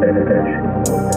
meditation.